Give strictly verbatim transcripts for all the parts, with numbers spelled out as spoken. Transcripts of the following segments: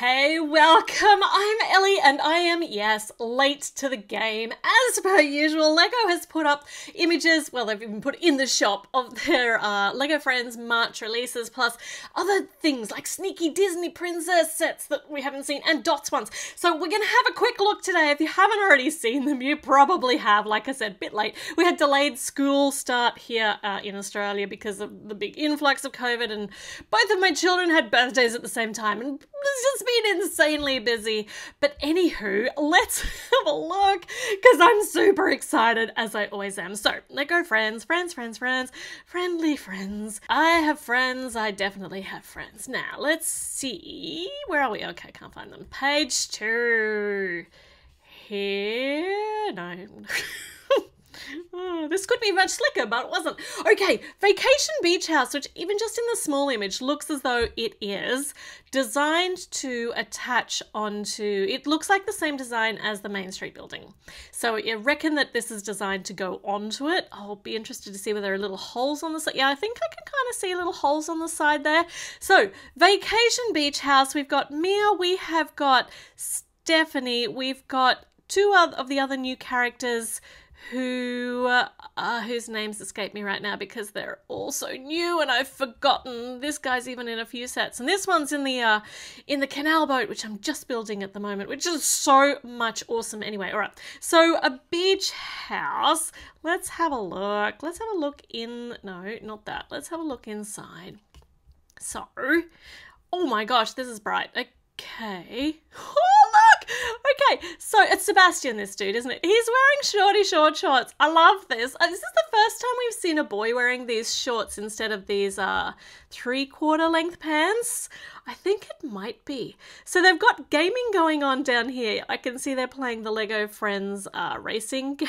Hey, welcome, I'm Ellie and I am, yes, late to the game. As per usual, Lego has put up images, well they've even put in the shop, of their uh, Lego Friends March releases, plus other things like sneaky Disney Princess sets that we haven't seen, and Dots ones. So we're going to have a quick look today. If you haven't already seen them, you probably have. Like I said, a bit late. We had delayed school start here uh, in Australia because of the big influx of COVID, and both of my children had birthdays at the same time, and it's just been insanely busy. But anywho, let's have a look because I'm super excited, as I always am. So Lego Friends, friends, friends, friends, friendly friends. I have friends. I definitely have friends. Now let's see. Where are we? Okay, I can't find them. Page two. Here. No. Oh, this could be much slicker, but it wasn't. Okay, Vacation Beach House, which even just in the small image looks as though it is designed to attach onto, it looks like the same design as the Main Street building. So I reckon that this is designed to go onto it. I'll be interested to see whether there are little holes on the side. Yeah, I think I can kind of see little holes on the side there. So Vacation Beach House, we've got Mia, we have got Stephanie, we've got two of the other new characters who uh, whose names escape me right now because they're all so new and I've forgotten. This guy's even in a few sets, and this one's in the uh, in the canal boat, which I'm just building at the moment, which is so much awesome. Anyway, all right. So a beach house. Let's have a look. Let's have a look in. No, not that. Let's have a look inside. So, oh my gosh, this is bright. Okay. Okay, so it's Sebastian, this dude, isn't it? He's wearing shorty short shorts. I love this. This is the first time we've seen a boy wearing these shorts instead of these uh, three-quarter length pants. I think it might be. So they've got gaming going on down here. I can see they're playing the Lego Friends uh, racing game,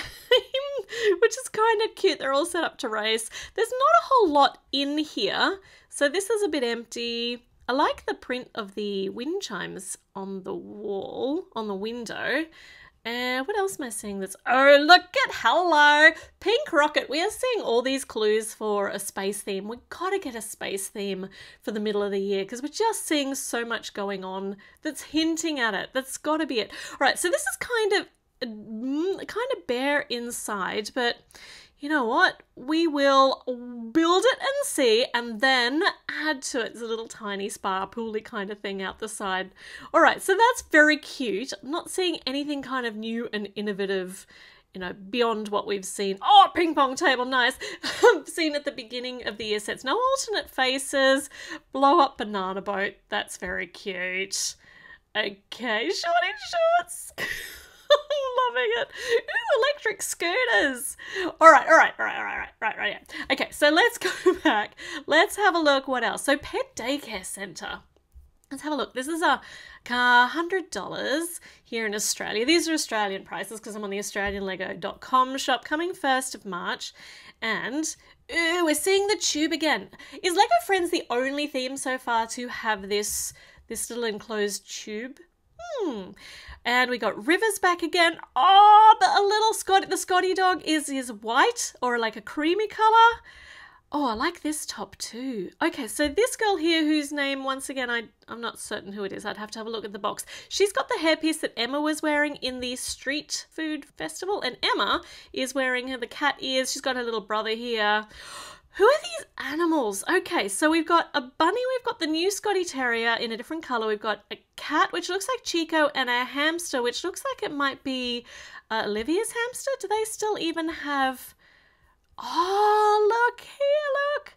which is kind of cute. They're all set up to race. There's not a whole lot in here, so this is a bit empty. I like the print of the wind chimes on the wall, on the window. Uh, what else am I seeing that's... Oh, look at hello! Pink Rocket. We are seeing all these clues for a space theme. We've got to get a space theme for the middle of the year because we're just seeing so much going on that's hinting at it. That's got to be it. All right, so this is kind of, kind of bare inside, but... You know what? We will build it and see, and then add to it. It's a little tiny spa pooly kind of thing out the side. All right, so that's very cute. I'm not seeing anything kind of new and innovative, you know, beyond what we've seen. Oh, ping pong table, nice. Seen at the beginning of the year sets. No alternate faces. Blow up banana boat. That's very cute. Okay, short in shorts. Loving it. Ooh, electric scooters. All right, all right, all right, all right, all right, right, right. Yeah. Okay, so let's go back. Let's have a look. What else? So Pet Daycare Centre. Let's have a look. This is a one hundred dollars here in Australia. These are Australian prices because I'm on the Australian Lego dot com shop, coming first of March. And ooh, we're seeing the tube again. Is Lego Friends the only theme so far to have this, this little enclosed tube? Hmm. And we got rivers back again. Oh, but a little Scotty, the Scotty dog is, is white or like a creamy colour. Oh, I like this top too. Okay, so this girl here whose name, once again, I, I'm not certain who it is. I'd have to have a look at the box. She's got the hairpiece that Emma was wearing in the street food festival, and Emma is wearing her the cat ears. She's got her little brother here. Who are these animals? Okay, so we've got a bunny, we've got the new Scotty Terrier in a different colour, we've got a cat, which looks like Chico, and a hamster, which looks like it might be uh, Olivia's hamster. Do they still even have... Oh, look here, look!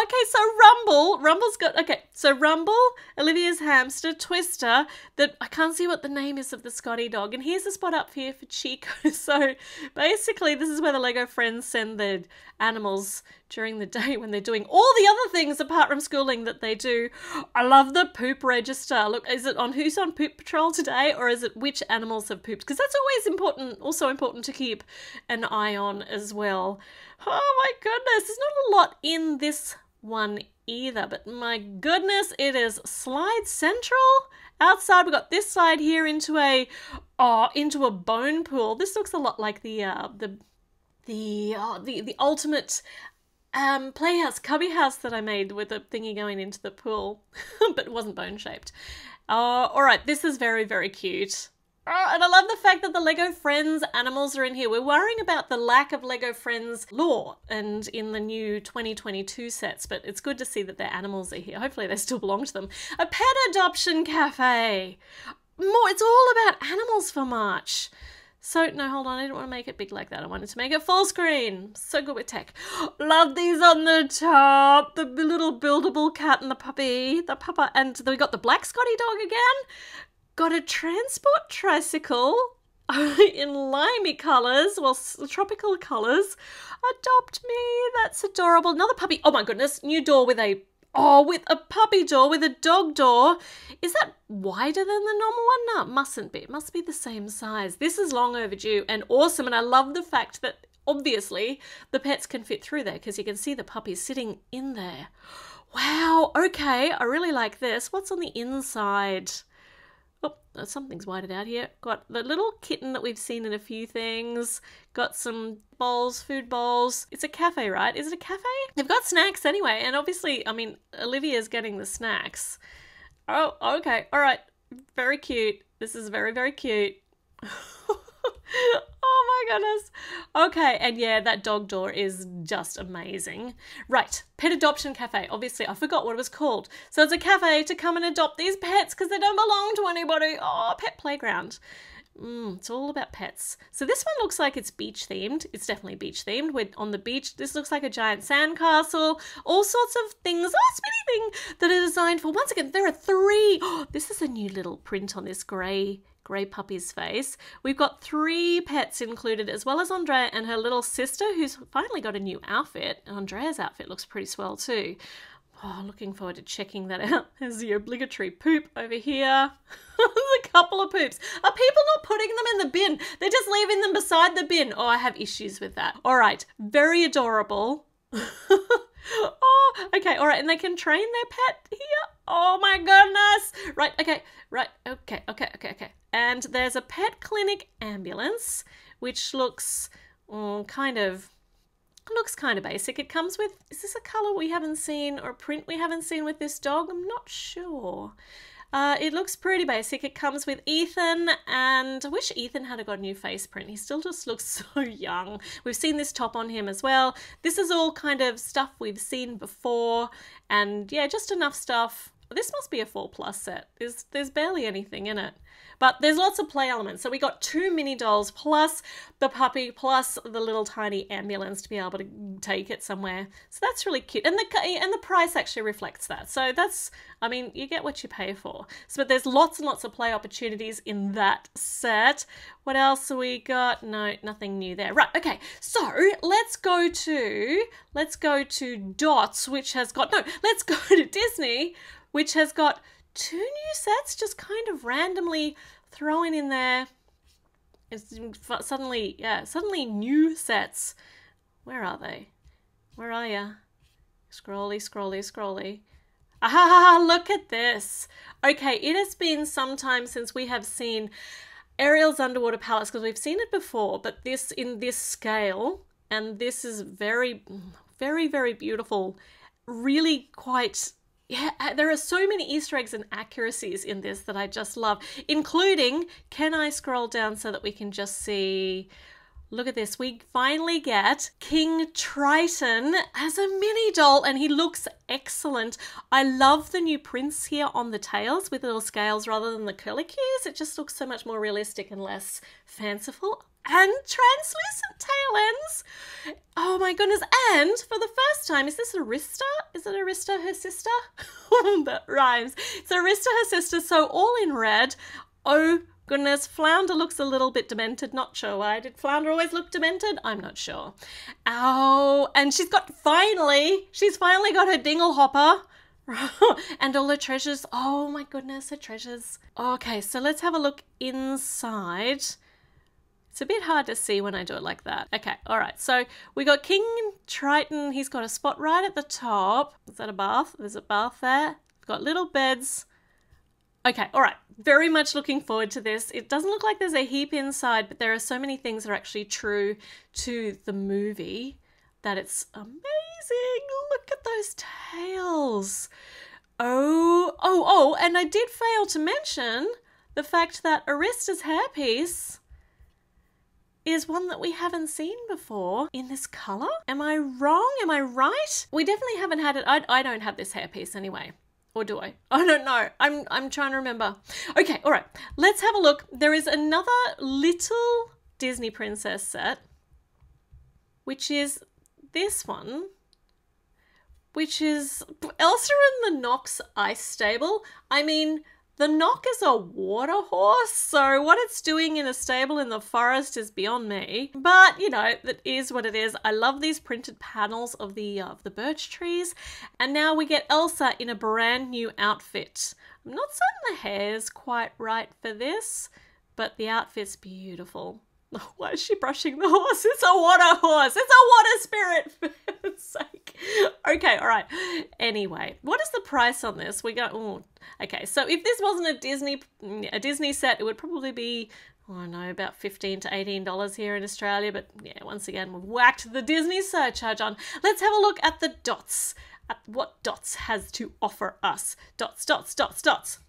Okay, so Rumble, Rumble's got... Okay, so Rumble, Olivia's hamster, Twister, that I can't see what the name is of the Scotty dog, and here's a spot up here for Chico. So basically this is where the Lego Friends send their animals during the day when they're doing all the other things apart from schooling that they do. I love the poop register. Look, is it on who's on poop patrol today, or is it which animals have pooped? Because that's always important, also important to keep an eye on as well. Oh my goodness, there's not a lot in this one either, but my goodness, it is slide central. Outside, we've got this slide here into a, oh, into a bone pool. This looks a lot like the, uh, the, the, oh, the, the ultimate Um, playhouse, cubby house that I made with a thingy going into the pool, but it wasn't bone shaped. Oh, all right. This is very, very cute. Oh, and I love the fact that the Lego Friends animals are in here. We're worrying about the lack of Lego Friends lore and in the new twenty twenty-two sets, but it's good to see that their animals are here. Hopefully they still belong to them. A pet adoption cafe. More, it's all about animals for March. So, no, hold on, I didn't want to make it big like that. I wanted to make it full screen. So good with tech. Love these on the top. The little buildable cat and the puppy. The papa, and we got the black Scotty dog again. Got a transport tricycle in limey colours, well, tropical colours. Adopt me, that's adorable. Another puppy, oh my goodness, new door with a, oh, with a puppy door, with a dog door. Is that wider than the normal one? No, it mustn't be. It must be the same size. This is long overdue and awesome, and I love the fact that obviously the pets can fit through there because you can see the puppies sitting in there. Wow, okay, I really like this. What's on the inside? Oh, something's whited out here. Got the little kitten that we've seen in a few things. Got some bowls, food bowls. It's a cafe, right? Is it a cafe? They've got snacks anyway. And obviously, I mean, Olivia's getting the snacks. Oh, okay. All right. Very cute. This is very, very cute. Oh my goodness. Okay. And yeah, that dog door is just amazing. Right. Pet adoption cafe. Obviously, I forgot what it was called. So it's a cafe to come and adopt these pets because they don't belong to anybody. Oh, pet playground. Mm, it's all about pets. So this one looks like it's beach themed. It's definitely beach themed. We're on the beach. This looks like a giant sandcastle. All sorts of things. Oh, spinny thing that are designed for. Once again, there are three. Oh, this is a new little print on this grey grey puppy's face. We've got three pets included, as well as Andrea and her little sister, who's finally got a new outfit. And Andrea's outfit looks pretty swell too. Oh, looking forward to checking that out. There's the obligatory poop over here. There's a couple of poops. Are people not putting them in the bin? They're just leaving them beside the bin. Oh, I have issues with that. All right, very adorable. Oh, okay, all right, and they can train their pet here. Oh my goodness. Right, okay, right, okay, okay, okay, okay. And there's a pet clinic ambulance, which looks um, kind of... looks kind of basic. It comes with, is this a colour we haven't seen or a print we haven't seen with this dog? I'm not sure. Uh, it looks pretty basic. It comes with Ethan, and I wish Ethan had got a new face print. He still just looks so young. We've seen this top on him as well. This is all kind of stuff we've seen before, and yeah, just enough stuff. This must be a four plus set. There's, there's barely anything in it. But there's lots of play elements. So we got two mini dolls plus the puppy plus the little tiny ambulance to be able to take it somewhere. So that's really cute. And the and the price actually reflects that. So that's, I mean, you get what you pay for. So but there's lots and lots of play opportunities in that set. What else have we got? No, nothing new there. Right, okay. So let's go to, let's go to Dots, which has got, no, let's go to Disney, which has got two new sets just kind of randomly thrown in there. It's suddenly, yeah, suddenly new sets. Where are they? Where are ya? Scrolly, scrolly, scrolly. Ah, look at this. Okay, it has been some time since we have seen Ariel's Underwater Palace, because we've seen it before, but this in this scale, and this is very, very, very beautiful. Really quite... yeah, there are so many Easter eggs and accuracies in this that I just love, including, can I scroll down so that we can just see, look at this, we finally get King Triton as a mini doll, and he looks excellent. I love the new prints here on the tails with little scales rather than the curlicues. It just looks so much more realistic and less fanciful. And translucent tail ends. Oh my goodness. And for the first time, is this Arista? Is it Arista, her sister? That rhymes. It's Arista, her sister, so all in red. Oh goodness, Flounder looks a little bit demented. Not sure why. Did Flounder always look demented? I'm not sure. Oh, and she's got, finally, she's finally got her dingle hopper. And all her treasures. Oh my goodness, her treasures. Okay, so let's have a look inside. It's a bit hard to see when I do it like that. Okay, all right, so we got King Triton. He's got a spot right at the top. Is that a bath? There's a bath there. We've got little beds. Okay, all right, very much looking forward to this. It doesn't look like there's a heap inside, but there are so many things that are actually true to the movie that it's amazing. Look at those tails. Oh, oh, oh, and I did fail to mention the fact that Arista's hairpiece is one that we haven't seen before in this color. Am I wrong? Am I right? We definitely haven't had it. I, I don't have this hairpiece anyway. Or do I? I don't know. I'm, I'm trying to remember. Okay, all right. Let's have a look. There is another little Disney Princess set, which is this one, which is Elsa and the Nokk's Ice Stable. I mean, the Nokk is a water horse, so what it's doing in a stable in the forest is beyond me. But, you know, that is what it is. I love these printed panels of the, uh, of the birch trees. And now we get Elsa in a brand new outfit. I'm not certain the hair's quite right for this, but the outfit's beautiful. Oh, why is she brushing the horse? It's a water horse. It's a water spirit, for heaven's sake. Okay, all right. Anyway, what is the price on this? We got, oh, okay. So if this wasn't a Disney a Disney set, it would probably be, oh, I don't know, about fifteen to eighteen dollars here in Australia. But yeah, once again, we've whacked the Disney surcharge on. Let's have a look at the Dots, at what Dots has to offer us. Dots, Dots, Dots, Dots.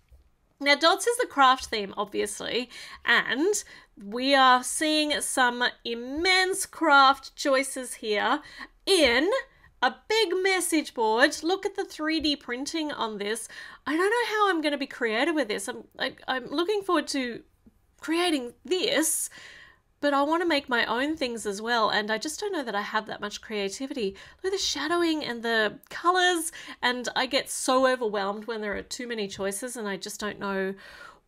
Now, Dots is the craft theme, obviously, and we are seeing some immense craft choices here in a big message board. Look at the three D printing on this. I don't know how I'm going to be creative with this. I'm, I, I'm looking forward to creating this, but I want to make my own things as well, and I just don't know that I have that much creativity. Look at the shadowing and the colours, and I get so overwhelmed when there are too many choices and I just don't know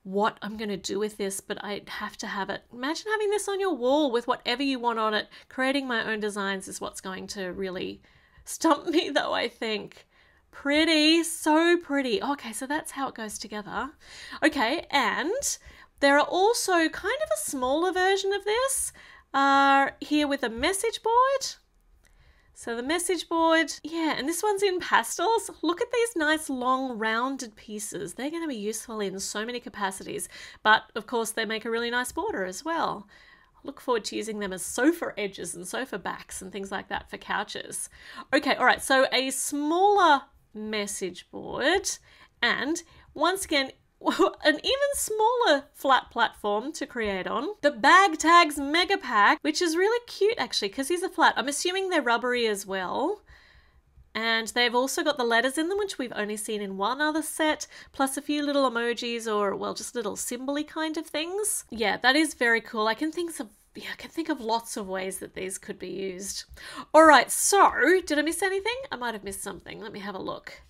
what I'm going to do with this, but I have to have it. Imagine having this on your wall with whatever you want on it. Creating my own designs is what's going to really stump me, though, I think. Pretty, so pretty. Okay, so that's how it goes together. Okay, and there are also kind of a smaller version of this uh, here with a message board. So the message board, yeah, and this one's in pastels. Look at these nice long rounded pieces. They're going to be useful in so many capacities, but of course they make a really nice border as well. I look forward to using them as sofa edges and sofa backs and things like that for couches. Okay, all right, so a smaller message board and once again, an even smaller flat platform to create on. The Bag Tags Mega Pack, which is really cute actually because these are flat. I'm assuming they're rubbery as well. And they've also got the letters in them, which we've only seen in one other set, plus a few little emojis or, well, just little symbol-y kind of things. Yeah, that is very cool. I can think of, yeah, I can think of lots of ways that these could be used. All right, so did I miss anything? I might have missed something. Let me have a look.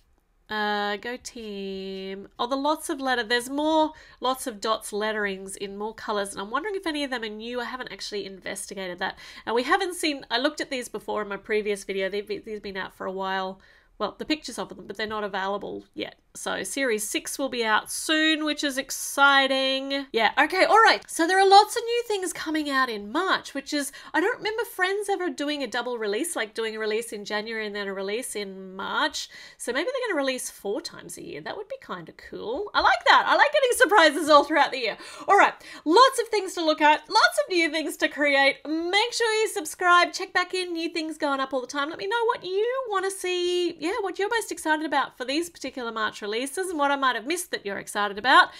Uh, go team. Oh, the lots of letter. There's more lots of Dots letterings in more colours, and I'm wondering if any of them are new. I haven't actually investigated that. And we haven't seen, I looked at these before in my previous video. They've been, these have been out for a while. Well, the pictures of them, but they're not available yet. So series six will be out soon, which is exciting. Yeah, okay, all right. So there are lots of new things coming out in March, which is, I don't remember Friends ever doing a double release, like doing a release in January and then a release in March. So maybe they're gonna release four times a year. That would be kind of cool. I like that. I like getting surprises all throughout the year. All right, lots of things to look at, lots of new things to create. Make sure you subscribe, check back in, new things going up all the time. Let me know what you wanna see. Yeah, what you're most excited about for these particular March releases and what I might have missed that you're excited about.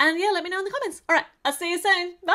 And yeah, let me know in the comments. All right, I'll see you soon. Bye.